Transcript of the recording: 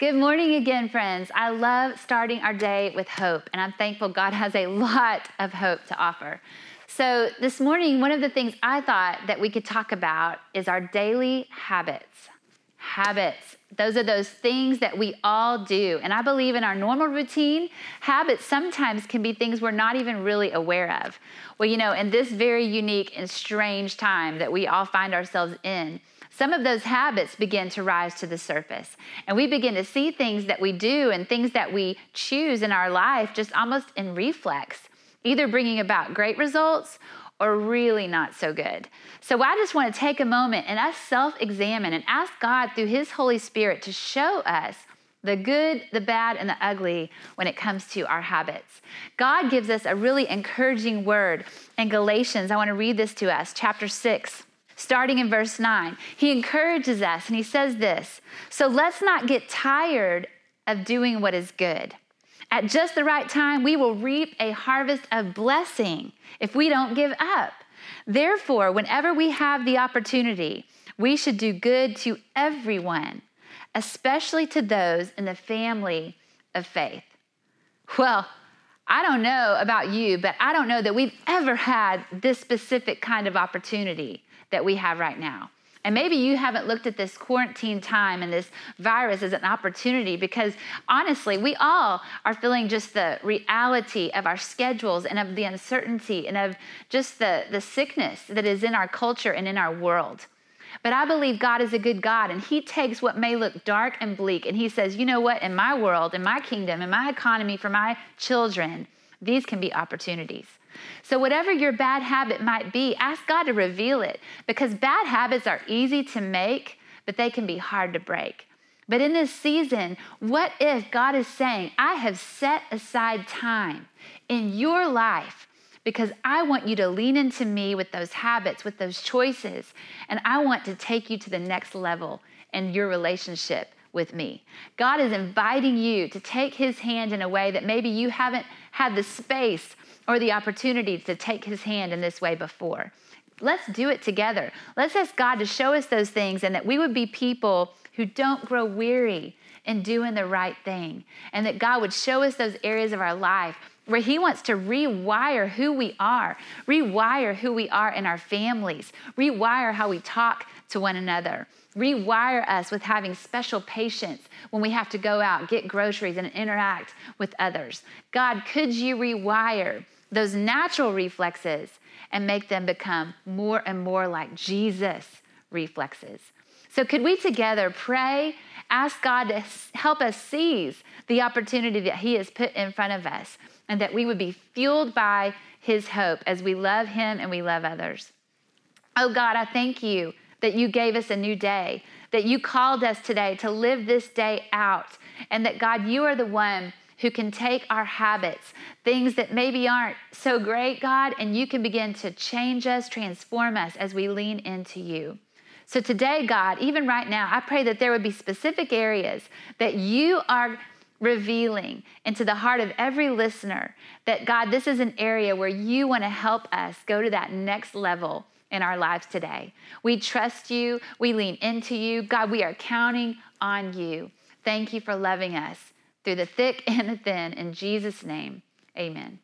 Good morning again, friends. I love starting our day with hope, and I'm thankful God has a lot of hope to offer. So this morning, one of the things I thought that we could talk about is our daily habits. Habits. Those are those things that we all do. And I believe in our normal routine, habits sometimes can be things we're not even really aware of. Well, you know, in this very unique and strange time that we all find ourselves in, some of those habits begin to rise to the surface, and we begin to see things that we do and things that we choose in our life just almost in reflex, either bringing about great results or really not so good. So I just want to take a moment and us self-examine and ask God through His Holy Spirit to show us the good, the bad, and the ugly when it comes to our habits. God gives us a really encouraging word in Galatians. I want to read this to us, chapter 6. Starting in verse 9, he encourages us and he says this, so let's not get tired of doing what is good. At just the right time, we will reap a harvest of blessing if we don't give up. Therefore, whenever we have the opportunity, we should do good to everyone, especially to those in the family of faith. Well, I don't know about you, but I don't know that we've ever had this specific kind of opportunity that we have right now. And maybe you haven't looked at this quarantine time and this virus as an opportunity, because honestly, we all are feeling just the reality of our schedules and of the uncertainty and of just the sickness that is in our culture and in our world. But I believe God is a good God, and He takes what may look dark and bleak, and He says, you know what, in my world, in my kingdom, in my economy, for my children, these can be opportunities. So whatever your bad habit might be, ask God to reveal it, because bad habits are easy to make, but they can be hard to break. But in this season, what if God is saying, I have set aside time in your life because I want you to lean into me with those habits, with those choices, and I want to take you to the next level in your relationship with me. God is inviting you to take His hand in a way that maybe you haven't had the space or the opportunity to take His hand in this way before. Let's do it together. Let's ask God to show us those things, and that we would be people who don't grow weary in doing the right thing, and that God would show us those areas of our life where He wants to rewire who we are in our families, rewire how we talk to one another, rewire us with having special patience when we have to go out, get groceries, and interact with others. God, could you rewire those natural reflexes and make them become more and more like Jesus reflexes? So could we together pray, ask God to help us seize the opportunity that He has put in front of us, and that we would be fueled by His hope as we love Him and we love others. Oh God, I thank you that you gave us a new day, that you called us today to live this day out, and that God, you are the one who can take our habits, things that maybe aren't so great, God, and you can begin to change us, transform us as we lean into you. So today, God, even right now, I pray that there would be specific areas that you are revealing into the heart of every listener, that God, this is an area where you want to help us go to that next level in our lives today. We trust you. We lean into you. God, we are counting on you. Thank you for loving us through the thick and the thin. In Jesus' name, amen.